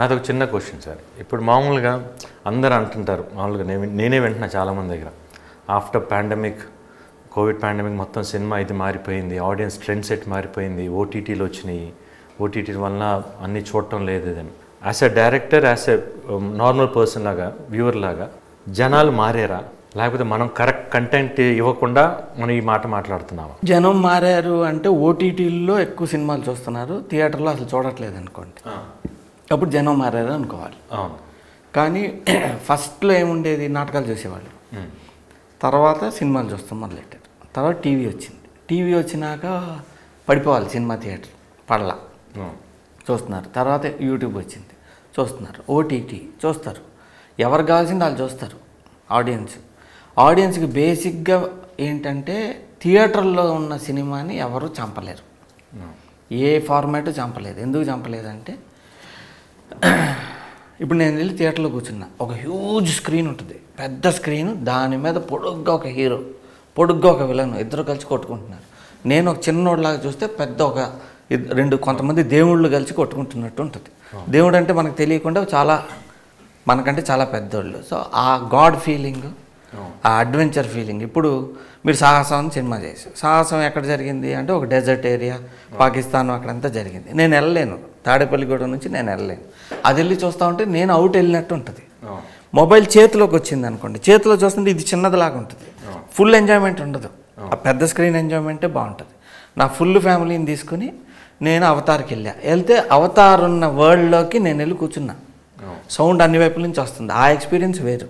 నాదొక చిన్న question sir. ఇప్పుడు మామూలుగా అందరూ అంటుంటారు, మామూలుగా నేనే వెంటనే చాలామంది దగ్గర ఆఫ్టర్ పాండమిక్, కోవిడ్ పాండమిక్ మొత్తం సినిమా ఇది మారిపోయింది, ఆడియన్స్ ట్రెండ్ సెట్ మారిపోయింది, ఓటీటీలు వచ్చినాయి, ఓటీటీ వలన అన్నీ చూడటం లేదు అని. As a director, as a normal person లాగా, వ్యూవర్ లాగా, జనాలు మారారా లేకపోతే మనం కరెక్ట్ కంటెంట్ ఇవ్వకుండా మనం ఈ మాట మాట్లాడుతున్నాము? జనం మారారు అంటే ఓటీటీల్లో ఎక్కువ సినిమాలు చూస్తున్నారు, థియేటర్లో అసలు చూడట్లేదు అనుకోండి, అప్పుడు జనం మారారు అనుకోవాలి. అవును. కానీ ఫస్ట్లో ఏముండేది, నాటకాలు చూసేవాళ్ళు, తర్వాత సినిమాలు చూస్తాం మొదలెట్టారు, తర్వాత టీవీ వచ్చింది, టీవీ వచ్చినాక పడిపోవాలి సినిమా థియేటర్, పడలా చూస్తున్నారు, తర్వాత యూట్యూబ్ వచ్చింది చూస్తున్నారు, ఓటీటీ చూస్తారు, ఎవరు కావాల్సింది వాళ్ళు చూస్తారు. ఆడియన్స్కి బేసిక్గా ఏంటంటే థియేటర్లో ఉన్న సినిమాని ఎవరు చంపలేరు, ఏ ఫార్మాట్ చంపలేదు. ఎందుకు చంపలేదంటే ఇప్పుడు నేను వెళ్ళి థియేటర్లో కూర్చున్నా, ఒక హ్యూజ్ స్క్రీన్ ఉంటుంది, పెద్ద స్క్రీన్, దాని మీద పొడుగ్గా ఒక హీరో, పొడుగ్గా ఒక విలన్, ఇద్దరు కలిసి కొట్టుకుంటున్నారు. నేను ఒక చిన్నోడిలాగా చూస్తే పెద్ద ఒక రెండు కొంతమంది దేవుళ్ళు కలిసి కొట్టుకుంటున్నట్టు ఉంటుంది. దేవుడు అంటే మనకు తెలియకుండా చాలా మనకంటే చాలా పెద్దోళ్ళు. సో ఆ గాడ్ ఫీలింగ్, ఆ అడ్వెంచర్ ఫీలింగ్. ఇప్పుడు మీరు సాహసం అని సినిమా చేశారు, సాహసం ఎక్కడ జరిగింది అంటే ఒక డెజర్ట్ ఏరియా, పాకిస్తాన్, అక్కడంతా జరిగింది. నేను వెళ్ళలేను, తాడేపల్లిగూడ నుంచి నేను వెళ్ళలేను. అది వెళ్ళి చూస్తూ ఉంటే నేను అవుట్ వెళ్ళినట్టు ఉంటుంది. మొబైల్ చేతిలోకి వచ్చింది అనుకోండి, చేతిలో చూస్తుంటే ఇది చిన్నదిలాగా ఉంటుంది, ఫుల్ ఎంజాయ్మెంట్ ఉండదు, ఆ పెద్ద స్క్రీన్ ఎంజాయ్మెంటే బాగుంటుంది. నా ఫుల్ ఫ్యామిలీని తీసుకుని నేను అవతార్కి వెళ్ళా, వెళ్తే అవతార్ ఉన్న వరల్డ్లోకి నేను వెళ్ళి కూర్చున్నా, సౌండ్ అన్ని వైపుల నుంచి వస్తుంది, ఆ ఎక్స్పీరియన్స్ వేరు.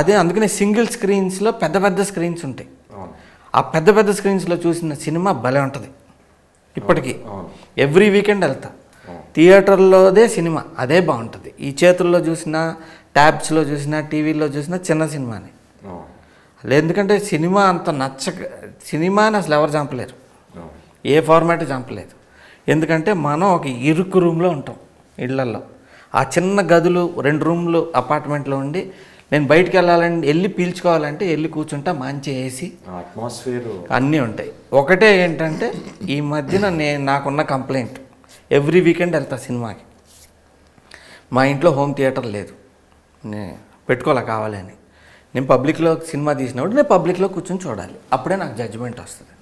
అదే అందుకనే సింగిల్ స్క్రీన్స్లో పెద్ద పెద్ద స్క్రీన్స్ ఉంటాయి, ఆ పెద్ద పెద్ద స్క్రీన్స్లో చూసిన సినిమా భలే ఉంటుంది. ఇప్పటికీ ఎవ్రీ వీకెండ్ వెళ్తా, థియేటర్లోదే సినిమా అదే బాగుంటుంది. ఈ చేతుల్లో చూసినా, ట్యాబ్స్లో చూసినా, టీవీలో చూసినా చిన్న సినిమాని, అలా ఎందుకంటే సినిమా అంత నచ్చక, సినిమాని అసలు ఎవరు చంపలేరు, ఏ ఫార్మాట్ చంపలేదు. ఎందుకంటే మనం ఒక ఇరుకు రూమ్లో ఉంటాం, ఇళ్లల్లో ఆ చిన్న గదులు, రెండు రూమ్లు అపార్ట్మెంట్లో ఉండి నేను బయటికి వెళ్ళాలంటే వెళ్ళి పీల్చుకోవాలంటే వెళ్ళి కూర్చుంటా, మంచి ఏసీ, అట్మాస్ఫియర్ అన్నీ ఉంటాయి. ఒకటే ఏంటంటే ఈ మధ్యన నాకున్న కంప్లైంట్, ఎవ్రీ వీకెండ్ వెళ్తా సినిమాకి, మా ఇంట్లో హోమ్ థియేటర్ లేదు, నేను పెట్టుకోలే కావాలని. నేను పబ్లిక్లో సినిమా తీసినప్పుడు నేను పబ్లిక్లో కూర్చొని చూడాలి, అప్పుడే నాకు జడ్జ్మెంట్ వస్తుంది.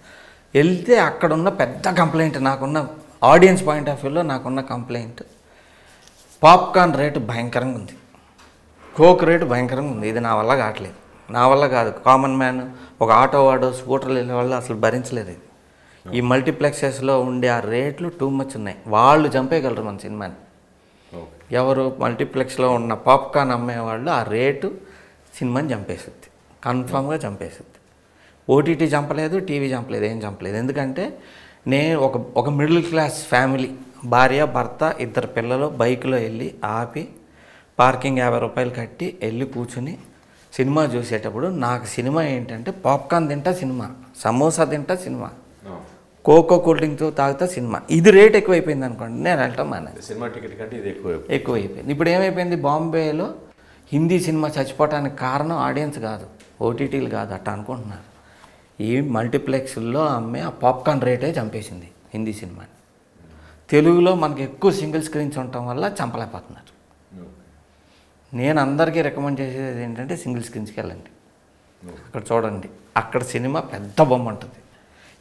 వెళ్తే అక్కడున్న పెద్ద కంప్లైంట్, నాకున్న ఆడియన్స్ పాయింట్ ఆఫ్ వ్యూలో నాకున్న కంప్లైంట్, పాప్కార్న్ రేటు భయంకరంగా ఉంది, కోక్ రేటు భయంకరంగా ఉంది. ఇది నా వల్ల కావట్లేదు, నా వల్ల కాదు. కామన్ మ్యాన్, ఒక ఆటో వాడో, స్కూటర్లు వెళ్ళే వాళ్ళు అసలు భరించలేదు ఇది. ఈ మల్టీప్లెక్సెస్లో ఉండే ఆ రేట్లు టూ మచ్ ఉన్నాయి, వాళ్ళు చంపేయగలరు మన సినిమాని. ఎవరు మల్టీప్లెక్స్లో ఉన్న పాప్కార్న్ అమ్మేవాళ్ళు, ఆ రేటు సినిమాని చంపేస్తుంది, కన్ఫామ్గా చంపేస్తుంది. ఓటీటీ చంపలేదు, టీవీ చంపలేదు, ఏం చంపలేదు. ఎందుకంటే నేను ఒక మిడిల్ క్లాస్ ఫ్యామిలీ, భార్య, భర్త, ఇద్దరు పిల్లలు, బైక్లో వెళ్ళి ఆపి పార్కింగ్ 50 రూపాయలు కట్టి వెళ్ళి కూర్చుని సినిమా చూసేటప్పుడు నాకు సినిమా ఏంటంటే పాప్కార్న్ తింటా సినిమా, సమోసా తింటా సినిమా, కోకో కూల్ డ్రింక్తో తాగుతా సినిమా. ఇది రేట్ ఎక్కువైపోయింది అనుకోండి, నేను వెళ్ళటం మానేది, సినిమా టికెట్ కంటే ఇది ఎక్కువైపోయింది. ఇప్పుడు ఏమైపోయింది, బాంబేలో హిందీ సినిమా చచ్చిపోవటానికి కారణం ఆడియన్స్ కాదు, ఓటీటీలు కాదు, అట్ట అనుకుంటున్నారు. ఈ మల్టీప్లెక్స్లో అమ్మే ఆ పాప్కార్న్ రేటే చంపేసింది హిందీ సినిమాని. తెలుగులో మనకి ఎక్కువ సింగిల్ స్క్రీన్స్ ఉండటం వల్ల చంపలేకపోతున్నారు. నేను అందరికీ రికమెండ్ చేసేది ఏంటంటే సింగిల్ స్క్రీన్స్కి వెళ్ళండి, అక్కడ చూడండి, అక్కడ సినిమా పెద్ద బొమ్మ ఉంటుంది.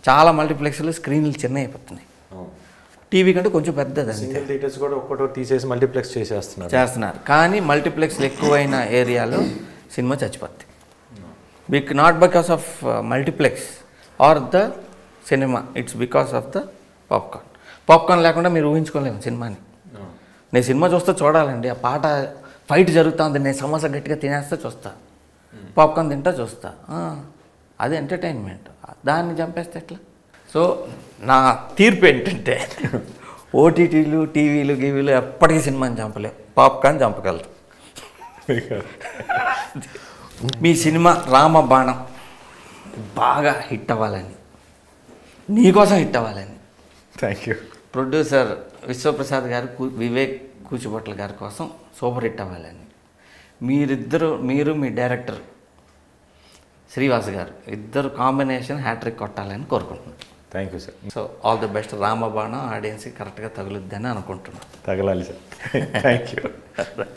చాలా మల్టీప్లెక్స్లో స్క్రీన్లు చిన్న అయిపోతున్నాయి, టీవీ కంటే కొంచెం పెద్దది, సింగిల్ థియేటర్స్ కూడా ఒక్కటో తీసేసి మల్టీప్లెక్స్ చేస్తున్నారు. కానీ మల్టీప్లెక్స్లు ఎక్కువైన ఏరియాలో సినిమా చచ్చిపోతుంది, బిక్ not because of multiplex or the cinema, it's because of the popcorn. Popcorn లేకుండా మీరు ఊహించుకోలేము సినిమాని. నేను సినిమా చూస్తే చూడాలండి, ఆ పాట ఫైట్ జరుగుతుంది, నేను సమోసా గట్టిగా తినేస్తా చూస్తా, పాప్కార్న్ తింటా చూస్తా, అది ఎంటర్టైన్మెంట్. దాన్ని చంపేస్తే ఎట్లా? సో నా తీర్పు ఏంటంటే ఓటీటీలు, టీవీలు, గీవీలు ఎప్పటికీ సినిమాని చంపలేవు, పాప్కార్న్ చంపగలరు. మీ సినిమా రామబాణం బాగా హిట్ అవ్వాలని, నీకోసం హిట్ అవ్వాలని, థ్యాంక్ యూ ప్రొడ్యూసర్ విశ్వప్రసాద్ గారు, వివేక్ కూచిభొట్ల గారి కోసం సూపర్ హిట్ అవ్వాలని, మీరు మీ డైరెక్టర్ శ్రీవాస్ గారు ఇద్దరు కాంబినేషన్ హ్యాట్రిక్ కొట్టాలని కోరుకుంటున్నాను. Thank you, sir. So, all the best Ramabana audience correct ga taguliddani anukuntunna. Tagalali, sir. Thank you.